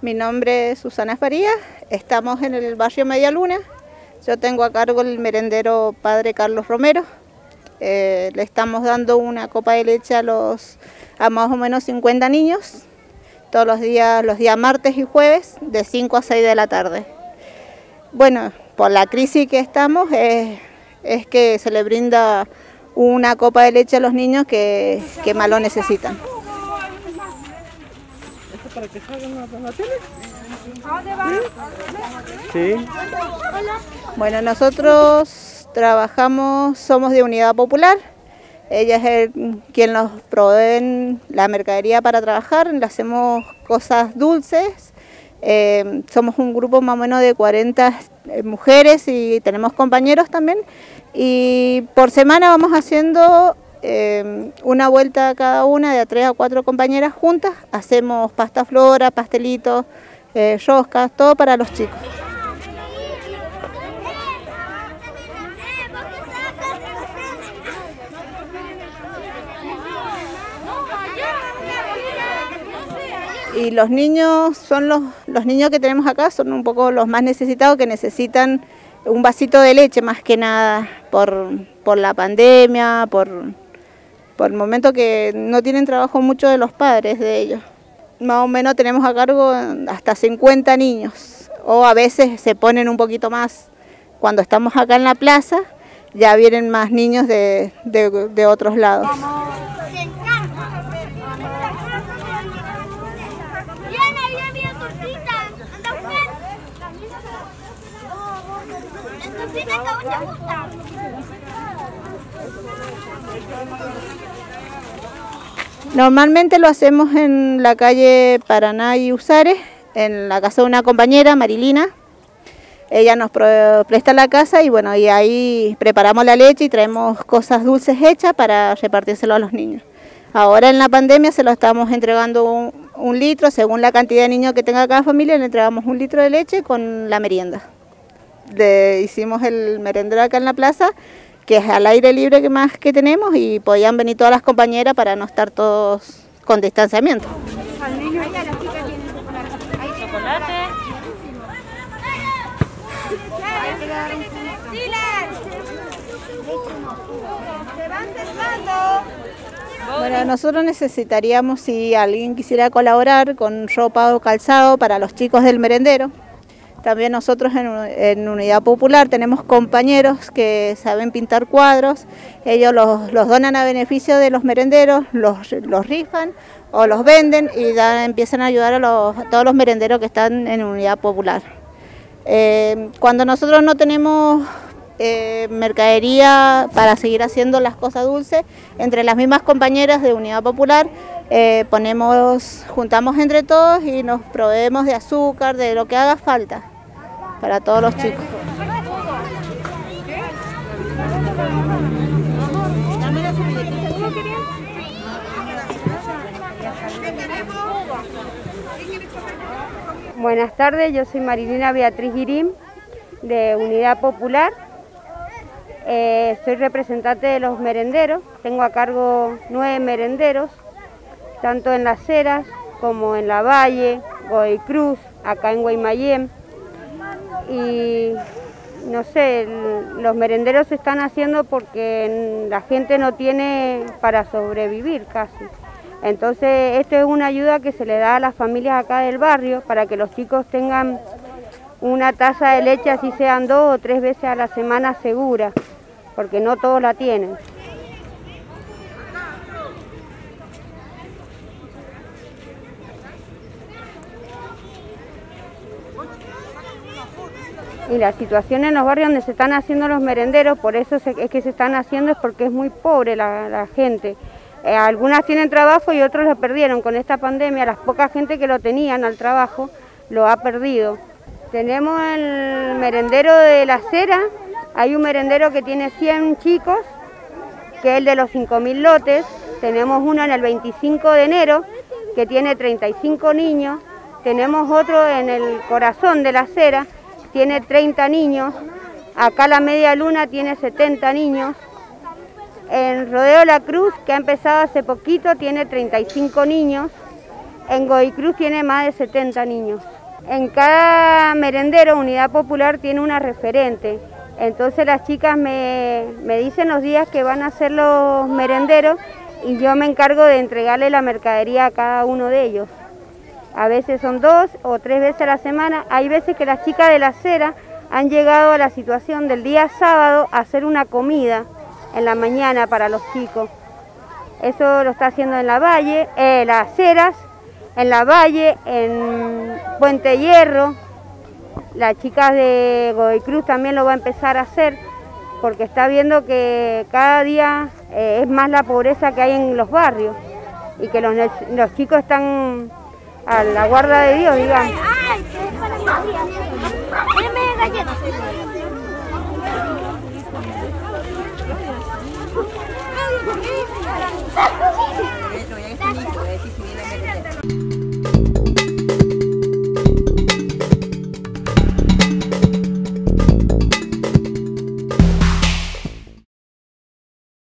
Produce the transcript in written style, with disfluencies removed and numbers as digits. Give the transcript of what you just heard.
Mi nombre es Susana Farías, estamos en el barrio Medialuna. Yo tengo a cargo el merendero Padre Carlos Romero. Le estamos dando una copa de leche a más o menos 50 niños, todos los días martes y jueves, de 5 a 6 de la tarde. Bueno, por la crisis que estamos, es que se le brinda una copa de leche a los niños que más lo necesitan. ¿Esto para que salgan la tele? Sí. Bueno, nosotros trabajamos, somos de Unidad Popular, ella es quien nos provee la mercadería para trabajar, le hacemos cosas dulces, somos un grupo más o menos de 40 mujeres y tenemos compañeros también, y por semana vamos haciendo una vuelta cada una de a 3 a 4 compañeras juntas, hacemos pasta flora, pastelitos, roscas, todo para los chicos. Y los niños, son los niños que tenemos acá, son un poco los más necesitados, que necesitan un vasito de leche más que nada por la pandemia, por el momento que no tienen trabajo mucho de los padres de ellos. Más o menos tenemos a cargo hasta 50 niños, o a veces se ponen un poquito más. Cuando estamos acá en la plaza ya vienen más niños de otros lados. Normalmente lo hacemos en la calle Paraná y Usares, en la casa de una compañera, Marilina. Ella nos presta la casa y bueno, y ahí preparamos la leche y traemos cosas dulces hechas para repartírselo a los niños. Ahora en la pandemia se lo estamos entregando un litro, según la cantidad de niños que tenga cada familia, le entregamos un litro de leche con la merienda. Hicimos el merendero acá en la plaza, que es al aire libre que más que tenemos, y podían venir todas las compañeras para no estar todos con distanciamiento. Bueno, nosotros necesitaríamos, si alguien quisiera colaborar con ropa o calzado para los chicos del merendero. También nosotros en Unidad Popular tenemos compañeros que saben pintar cuadros, ellos los donan a beneficio de los merenderos, los rifan o los venden y empiezan a ayudar a todos los merenderos que están en Unidad Popular. Cuando nosotros no tenemos mercadería para seguir haciendo las cosas dulces, entre las mismas compañeras de Unidad Popular juntamos entre todos y nos proveemos de azúcar, de lo que haga falta, para todos los chicos. Buenas tardes, yo soy Marilina Beatriz Girim, de Unidad Popular. Soy representante de los merenderos, tengo a cargo 9 merenderos, tanto en Las Heras como en La Valle, Godoy Cruz, acá en Guaymallén. Y no sé, los merenderos se están haciendo porque la gente no tiene para sobrevivir casi. Entonces, esto es una ayuda que se le da a las familias acá del barrio para que los chicos tengan una taza de leche, así sean 2 o 3 veces a la semana segura, porque no todos la tienen. Y la situación en los barrios donde se están haciendo los merenderos, por eso es que se están haciendo, es porque es muy pobre la gente. Algunas tienen trabajo y otros lo perdieron con esta pandemia, las pocas gente que lo tenían al trabajo lo ha perdido. Tenemos el merendero de La Cera, hay un merendero que tiene 100 chicos, que es el de los 5.000 lotes, tenemos uno en el 25 de enero, que tiene 35 niños, tenemos otro en el corazón de La Cera, tiene 30 niños, acá La Medialuna tiene 70 niños, en Rodeo la Cruz, que ha empezado hace poquito, tiene 35 niños, En Godoy Cruz tiene más de 70 niños. En cada merendero, Unidad Popular tiene una referente. Entonces las chicas me dicen los días que van a hacer los merenderos y yo me encargo de entregarle la mercadería a cada uno de ellos. A veces son 2 o 3 veces a la semana. Hay veces que las chicas de Las Heras han llegado a la situación del día sábado a hacer una comida en la mañana para los chicos. Eso lo está haciendo en La Valle, Las Heras, en La Valle, en Puente Hierro. Las chicas de Godoy Cruz también lo va a empezar a hacer, porque está viendo que cada día es más la pobreza que hay en los barrios y que los chicos están a la guarda de Dios, digamos.